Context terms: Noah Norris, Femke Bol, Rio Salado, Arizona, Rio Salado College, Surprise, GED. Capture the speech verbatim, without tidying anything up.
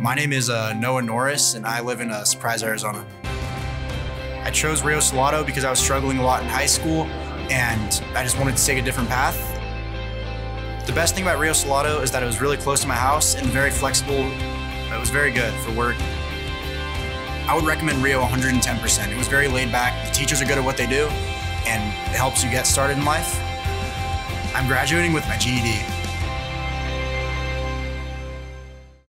My name is uh, Noah Norris, and I live in uh, Surprise, Arizona. I chose Rio Salado because I was struggling a lot in high school, and I just wanted to take a different path. The best thing about Rio Salado is that it was really close to my house and very flexible. It was very good for work. I would recommend Rio one hundred ten percent. It was very laid back. The teachers are good at what they do, and it helps you get started in life. I'm graduating with my G E D.